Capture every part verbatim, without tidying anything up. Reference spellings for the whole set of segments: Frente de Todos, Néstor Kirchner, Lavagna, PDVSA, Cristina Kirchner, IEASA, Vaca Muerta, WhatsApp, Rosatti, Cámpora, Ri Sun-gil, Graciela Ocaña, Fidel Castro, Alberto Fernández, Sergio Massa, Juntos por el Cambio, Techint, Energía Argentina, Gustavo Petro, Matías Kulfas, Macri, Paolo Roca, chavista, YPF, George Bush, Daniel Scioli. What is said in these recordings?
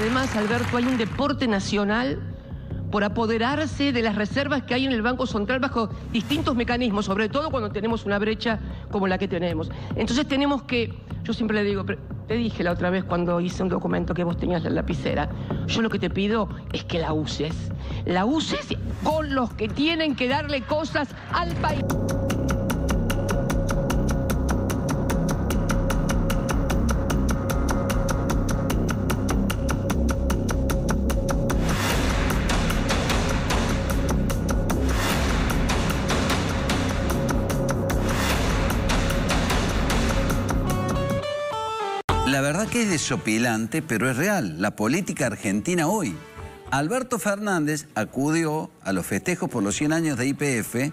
Además, Alberto, hay un deporte nacional por apoderarse de las reservas que hay en el Banco Central bajo distintos mecanismos, sobre todo cuando tenemos una brecha como la que tenemos. Entonces tenemos que, yo siempre le digo, te dije la otra vez cuando hice un documento que vos tenías la lapicera, yo lo que te pido es que la uses. La uses con los que tienen que darle cosas al país. La verdad que es desopilante, pero es real, la política argentina hoy. Alberto Fernández acudió a los festejos por los cien años de Y P F.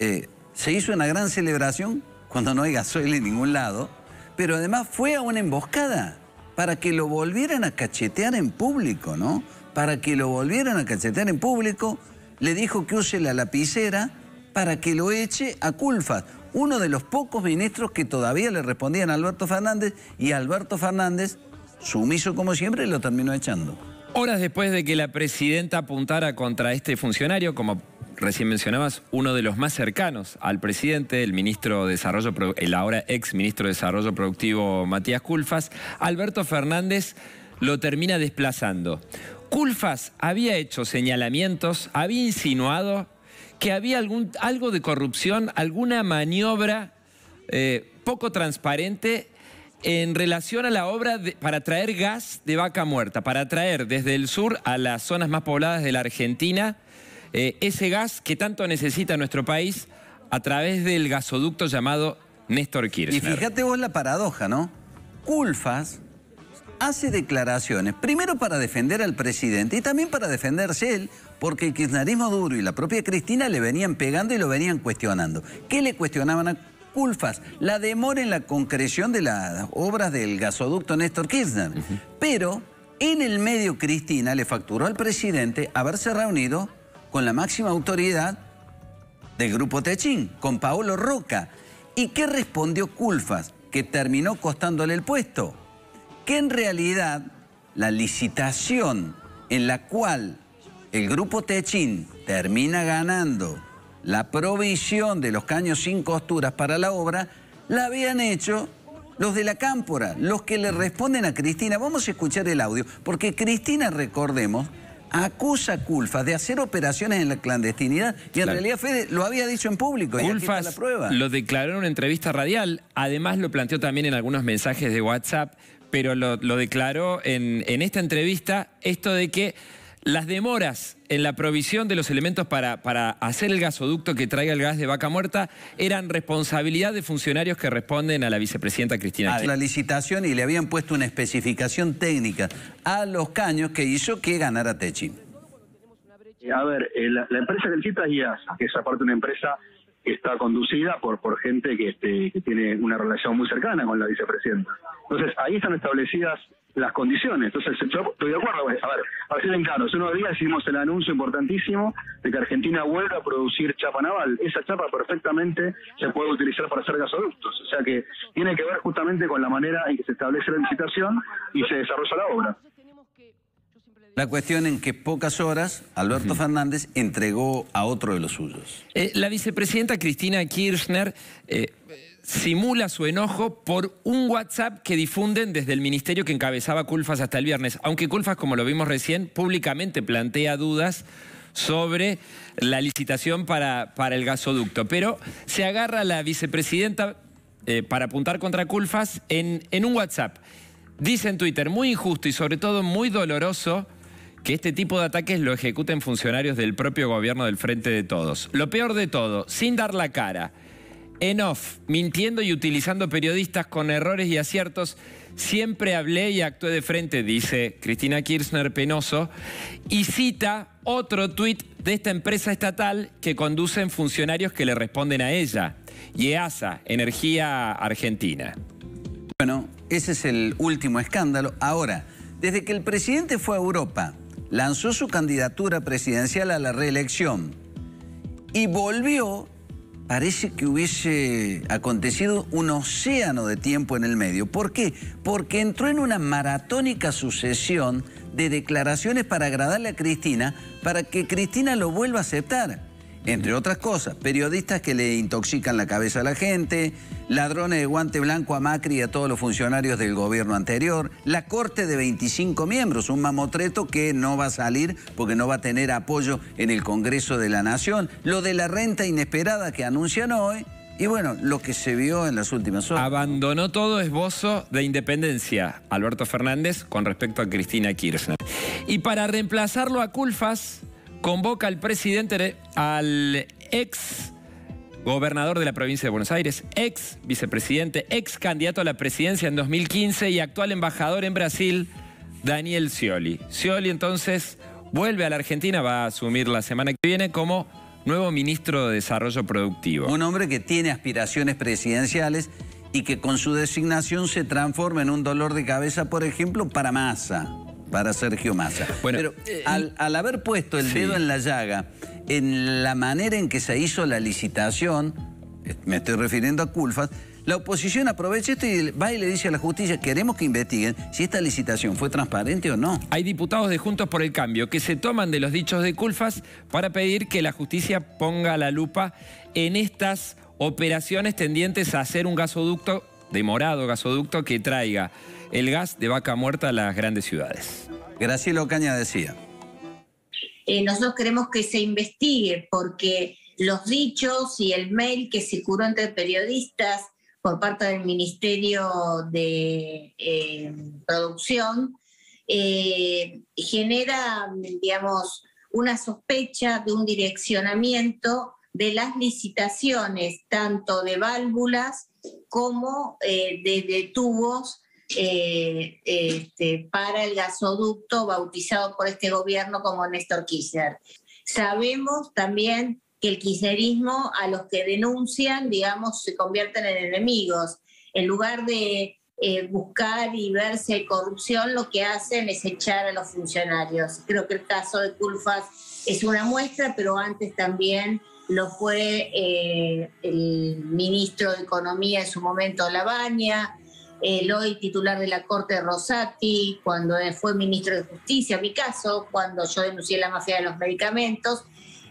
Eh, se hizo una gran celebración cuando no hay gasoil en ningún lado, pero además fue a una emboscada para que lo volvieran a cachetear en público, ¿no? Para que lo volvieran a cachetear en público, le dijo que use la lapicera para que lo eche a Kulfas, uno de los pocos ministros que todavía le respondían a Alberto Fernández, y Alberto Fernández, sumiso como siempre, lo terminó echando. Horas después de que la presidenta apuntara contra este funcionario, como recién mencionabas, uno de los más cercanos al presidente, el ministro de Desarrollo, el ahora ex ministro de Desarrollo Productivo Matías Kulfas, Alberto Fernández lo termina desplazando. Kulfas había hecho señalamientos, había insinuado que había algún, algo de corrupción, alguna maniobra eh, poco transparente en relación a la obra de, para traer gas de Vaca Muerta, para traer desde el sur a las zonas más pobladas de la Argentina eh, ese gas que tanto necesita nuestro país a través del gasoducto llamado Néstor Kirchner. Y fíjate vos la paradoja, ¿no? Kulfas hace declaraciones, primero para defender al presidente y también para defenderse él, porque el kirchnerismo duro y la propia Cristina le venían pegando y lo venían cuestionando. ¿Qué le cuestionaban a Kulfas? La demora en la concreción de las obras del gasoducto Néstor Kirchner. Uh-huh. Pero en el medio Cristina le facturó al presidente haberse reunido con la máxima autoridad del grupo Techint, con Paolo Roca. ¿Y qué respondió Kulfas? Que terminó costándole el puesto. Que en realidad la licitación en la cual el grupo Techint termina ganando la provisión de los caños sin costuras para la obra, la habían hecho los de la Cámpora, los que le responden a Cristina. Vamos a escuchar el audio, porque Cristina, recordemos, acusa a Kulfas de hacer operaciones en la clandestinidad. Y en claro. realidad Fede lo había dicho en público. Kulfas, y aquí está la prueba. Lo declaró en una entrevista radial, además lo planteó también en algunos mensajes de WhatsApp, pero lo, lo declaró en, en esta entrevista, esto de que las demoras en la provisión de los elementos para, para hacer el gasoducto que traiga el gas de Vaca Muerta eran responsabilidad de funcionarios que responden a la vicepresidenta Cristina Kirchner. A la licitación, y le habían puesto una especificación técnica a los caños que hizo que ganara Techint. A ver, la, la empresa que él cita es IEASA, que es aparte una empresa que está conducida por, por gente que, este, que tiene una relación muy cercana con la vicepresidenta. Entonces, ahí están establecidas las condiciones. Entonces, yo estoy de acuerdo. A ver, a ver si ven claro, hace unos días hicimos el anuncio importantísimo de que Argentina vuelve a producir chapa naval. Esa chapa perfectamente se puede utilizar para hacer gasoductos. O sea que tiene que ver justamente con la manera en que se establece la licitación y se desarrolla la obra. La cuestión en que pocas horas Alberto Fernández entregó a otro de los suyos. Eh, la vicepresidenta Cristina Kirchner eh, simula su enojo por un WhatsApp que difunden desde el ministerio que encabezaba Kulfas hasta el viernes. Aunque Kulfas, como lo vimos recién, públicamente plantea dudas sobre la licitación para, para el gasoducto. Pero se agarra la vicepresidenta eh, para apuntar contra Kulfas en, en un WhatsApp. Dice en Twitter, muy injusto y sobre todo muy doloroso que este tipo de ataques lo ejecuten funcionarios del propio gobierno del Frente de Todos. Lo peor de todo, sin dar la cara, en off, mintiendo y utilizando periodistas con errores y aciertos, siempre hablé y actué de frente, dice Cristina Kirchner Penoso, y cita otro tuit de esta empresa estatal que conducen funcionarios que le responden a ella, IEASA, Energía Argentina. Bueno, ese es el último escándalo. Ahora, desde que el presidente fue a Europa, lanzó su candidatura presidencial a la reelección y volvió parece que hubiese acontecido un océano de tiempo en el medio. ¿Por qué? Porque entró en una maratónica sucesión de declaraciones para agradarle a Cristina, para que Cristina lo vuelva a aceptar. Entre otras cosas, periodistas que le intoxican la cabeza a la gente, ladrones de guante blanco a Macri y a todos los funcionarios del gobierno anterior, la corte de veinticinco miembros, un mamotreto que no va a salir porque no va a tener apoyo en el Congreso de la Nación, lo de la renta inesperada que anuncian hoy, y bueno, lo que se vio en las últimas horas. Abandonó todo esbozo de independencia Alberto Fernández con respecto a Cristina Kirchner. Y para reemplazarlo a Kulfas, convoca al presidente, al ex gobernador de la provincia de Buenos Aires, ex vicepresidente, ex candidato a la presidencia en dos mil quince y actual embajador en Brasil, Daniel Scioli. Scioli entonces vuelve a la Argentina, va a asumir la semana que viene como nuevo ministro de Desarrollo Productivo. Un hombre que tiene aspiraciones presidenciales y que con su designación se transforma en un dolor de cabeza, por ejemplo, para Massa. Para Sergio Massa. Bueno, pero eh, al, al haber puesto el sí. dedo en la llaga, en la manera en que se hizo la licitación, me estoy refiriendo a Kulfas, la oposición aprovecha esto y va y le dice a la justicia, queremos que investiguen si esta licitación fue transparente o no. Hay diputados de Juntos por el Cambio que se toman de los dichos de Kulfas para pedir que la justicia ponga la lupa en estas operaciones tendientes a hacer un gasoducto, demorado gasoducto, que traiga el gas de Vaca Muerta a las grandes ciudades. Graciela Ocaña decía. Eh, nosotros queremos que se investigue porque los dichos y el mail que circuló entre periodistas por parte del Ministerio de eh, Producción eh, genera, digamos, una sospecha de un direccionamiento de las licitaciones, tanto de válvulas como eh, de, de tubos, Eh, este, para el gasoducto bautizado por este gobierno como Néstor Kirchner. Sabemos también que el kirchnerismo a los que denuncian, digamos, se convierten en enemigos. En lugar de eh, buscar y ver si hay corrupción, lo que hacen es echar a los funcionarios. Creo que el caso de Kulfas es una muestra, pero antes también lo fue eh, el ministro de Economía en su momento, Lavagna, el hoy titular de la Corte, Rosatti, cuando fue ministro de Justicia, mi caso, cuando yo denuncié la mafia de los medicamentos.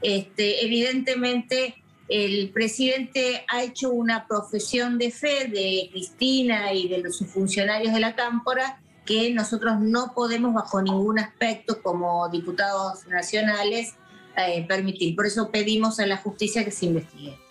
Este, evidentemente el presidente ha hecho una profesión de fe de Cristina y de los funcionarios de la Cámpora que nosotros no podemos bajo ningún aspecto como diputados nacionales eh, permitir. Por eso pedimos a la justicia que se investigue.